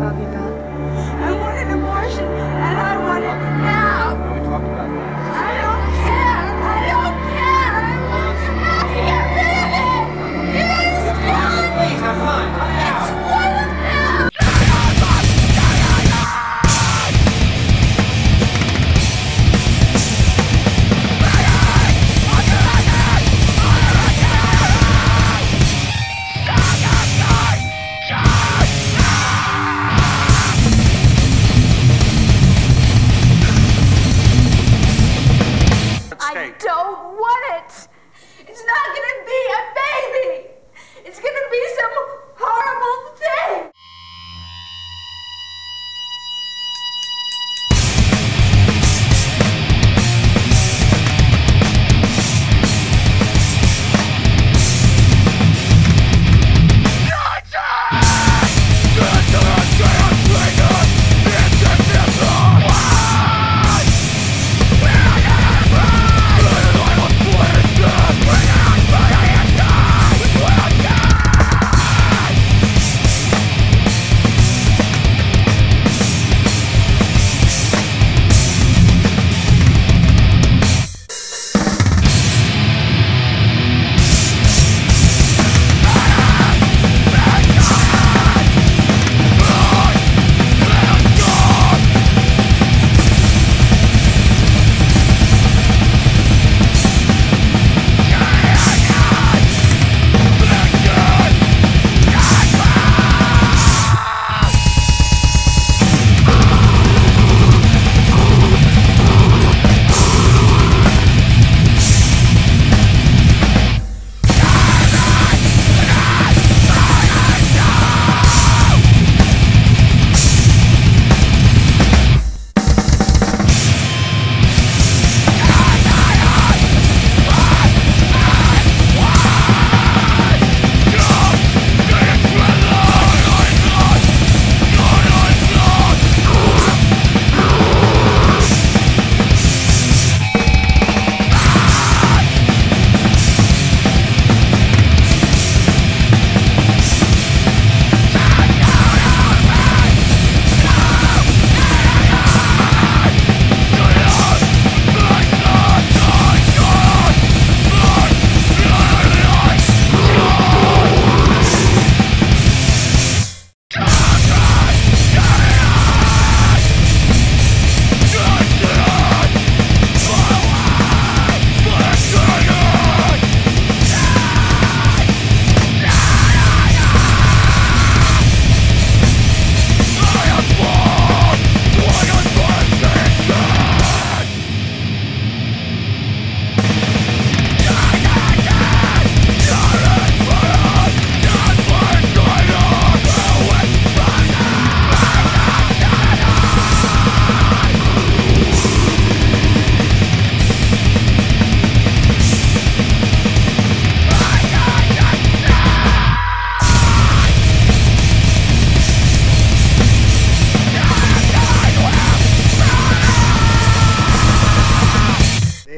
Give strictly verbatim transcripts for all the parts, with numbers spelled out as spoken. sua vita. I want an abortion and I want it now. We talked about that. I don't care. I don't care. I can't believe it. You guys stop me. Please have fun. It's one now.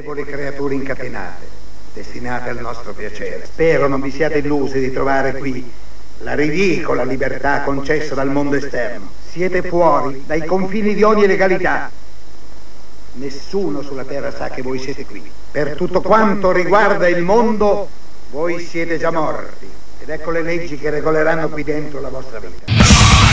Creature incatenate, destinate al nostro piacere. Spero non vi siate illusi di trovare qui la ridicola libertà concessa dal mondo esterno. Siete fuori dai confini di ogni legalità. Nessuno sulla terra sa che voi siete qui. Per tutto quanto riguarda il mondo, voi siete già morti. Ed ecco le leggi che regoleranno qui dentro la vostra vita.